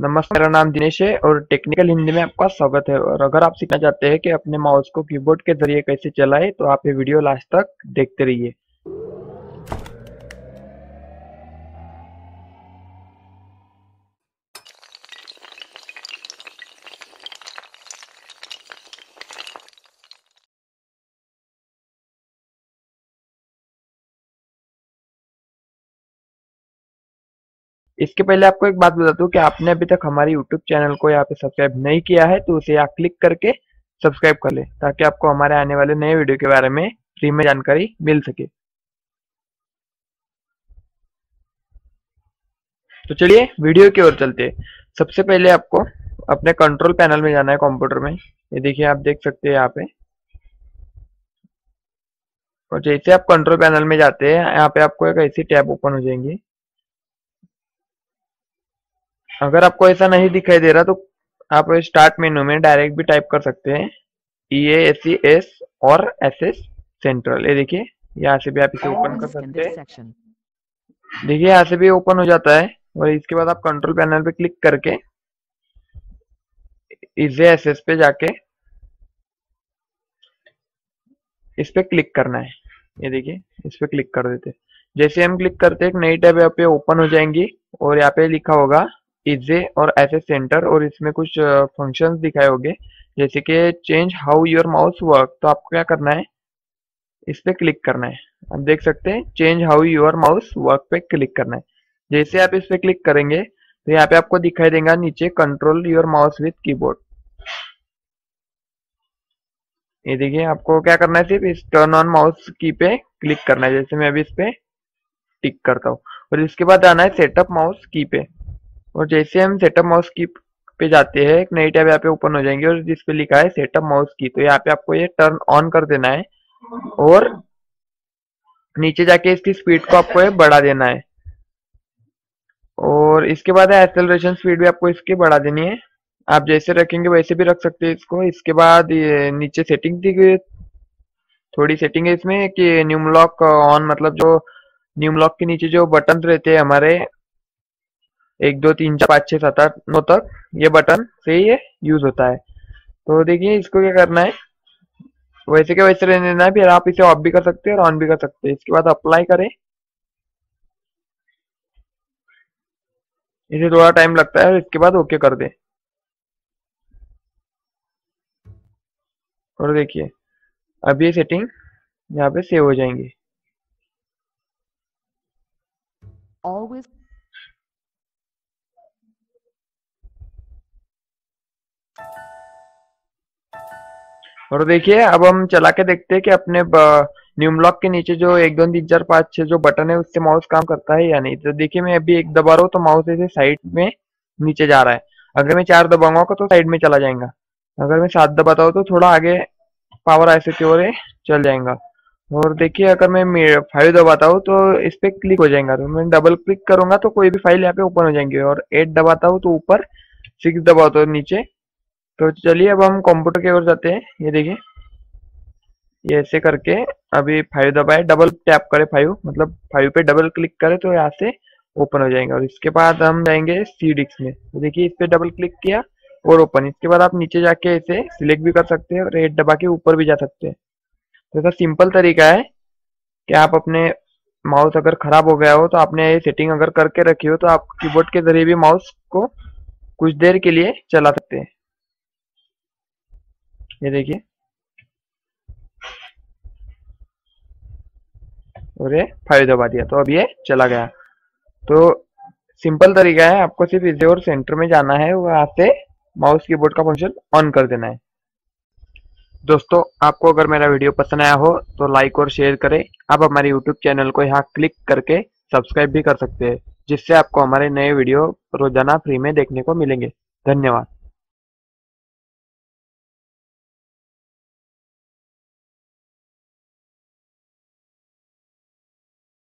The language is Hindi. नमस्कार, मेरा नाम दिनेश है और टेक्निकल हिंदी में आपका स्वागत है। और अगर आप सीखना चाहते हैं कि अपने माउस को कीबोर्ड के जरिए कैसे चलाएं, तो आप ये वीडियो लास्ट तक देखते रहिए। इसके पहले आपको एक बात बता दूं कि आपने अभी तक हमारे YouTube चैनल को यहाँ पे सब्सक्राइब नहीं किया है तो उसे यहाँ क्लिक करके सब्सक्राइब कर ले, ताकि आपको हमारे आने वाले नए वीडियो के बारे में फ्री में जानकारी मिल सके। तो चलिए वीडियो की ओर चलते हैं। सबसे पहले आपको अपने कंट्रोल पैनल में जाना है कंप्यूटर में। ये देखिए, आप देख सकते हैं यहाँ पे। और जैसे आप कंट्रोल पैनल में जाते हैं, यहाँ पे आपको एक ऐसी टैब ओपन हो जाएंगी। अगर आपको ऐसा नहीं दिखाई दे रहा तो आप स्टार्ट मेनू में डायरेक्ट भी टाइप कर सकते हैं EASES और SS सेंट्रल। ये देखिए, यहाँ से भी आप इसे ओपन कर सकते हैं। देखिए, यहाँ से भी ओपन हो जाता है। और इसके बाद आप कंट्रोल पैनल पे क्लिक करके EASES पे जाके इस पे क्लिक करना है। ये देखिए, इस पे क्लिक कर देते। जैसे हम क्लिक करते हैं, एक नई टैब यहाँ पे ओपन हो जाएंगी और यहाँ पे लिखा होगा EASES और SS सेंटर। और इसमें कुछ फंक्शंस दिखाए होंगे, जैसे कि change how your mouse work. तो आपको क्या करना है, इस पे क्लिक करना है। आप देख सकते हैं change how your mouse work पे क्लिक करना है। जैसे आप इस पे क्लिक करेंगे तो यहाँ पे आपको दिखाई देगा नीचे control your mouse with keyboard. ये देखिए, आपको क्या करना है, सिर्फ इस टर्न ऑन माउस की पे क्लिक करना है। जैसे मैं अभी इस पे टिक करता हूँ। और इसके बाद आना है सेटअप माउस की पे। और जैसे हम सेटअप माउस की पे जाते हैं, एक नई टैब यहाँ पे ओपन हो जाएंगे और जिस पे लिखा है सेटअप माउस की। तो यहाँ पे आपको ये टर्न ऑन कर देना है और नीचे जाके इसकी स्पीड को आपको ये बढ़ा देना है। और इसके बाद है एक्सेलरेशन स्पीड भी आपको इसकी बढ़ा देनी है। आप जैसे रखेंगे वैसे भी रख सकते हैं इसको। इसके बाद ये नीचे सेटिंग दी गई, थोड़ी सेटिंग है इसमें कि न्यूम लॉक ऑन, मतलब जो न्यूम लॉक के नीचे जो बटन रहते हैं हमारे 1 2 3 4 5 6 7 8 9 तक, ये बटन से ही यूज होता है। तो देखिए, इसको क्या करना है, वैसे के वैसे रहने देना है। फिर आप इसे ऑफ भी कर सकते हैं और ऑन भी कर सकते हैं। इसके बाद अप्लाई करें। इसे थोड़ा टाइम लगता है और इसके बाद ओके कर दें। और देखिए, अब ये सेटिंग यहाँ पे सेव हो जाएंगी। और देखिए, अब हम चला के देखते हैं कि अपने न्यूम लॉक के नीचे जो 1 2 3 4 5 6 जो बटन है उससे माउस काम करता है या नहीं। तो देखिए, मैं अभी 1 दबा रहा हूँ तो माउस ऐसे साइड में नीचे जा रहा है। अगर मैं 4 दबाऊंगा तो साइड में चला जाएगा। अगर मैं 7 दबाता हूँ तो थोड़ा आगे पावर ऐसे की ओर चल जाएगा। और देखिए, अगर मैं 5 दबाता हूँ तो इस पे क्लिक हो जाएगा। तो मैं डबल क्लिक करूंगा तो कोई भी फाइल यहाँ पे ओपन हो जाएंगी। और 8 दबाता हूँ तो ऊपर, 6 दबाता हूँ नीचे। तो चलिए, अब हम कंप्यूटर की ओर जाते हैं। ये देखिए, ये ऐसे करके अभी 5 दबाए, डबल टैप करें 5, मतलब 5 पे डबल क्लिक करें तो यहाँ से ओपन हो जाएगा। और इसके बाद हम जाएंगे सी डिस्क में। तो देखिए, इस पे डबल क्लिक किया और ओपन। इसके बाद आप नीचे जाके इसे सिलेक्ट भी कर सकते हैं और 8 दबा के ऊपर भी जा सकते हैं। तो ऐसा सिंपल तरीका है कि आप अपने माउस अगर खराब हो गया हो तो आपने ये सेटिंग अगर करके रखी हो तो आप कीबोर्ड के जरिए भी माउस को कुछ देर के लिए चला सकते हैं। ये देखिए, और ये 5 दबा दिया तो अब ये चला गया। तो सिंपल तरीका है, आपको सिर्फ इसे और सेंटर में जाना है, वहां से माउस कीबोर्ड का फंक्शन ऑन कर देना है। दोस्तों, आपको अगर मेरा वीडियो पसंद आया हो तो लाइक और शेयर करें। आप हमारे YouTube चैनल को यहाँ क्लिक करके सब्सक्राइब भी कर सकते हैं, जिससे आपको हमारे नए वीडियो रोजाना फ्री में देखने को मिलेंगे। धन्यवाद।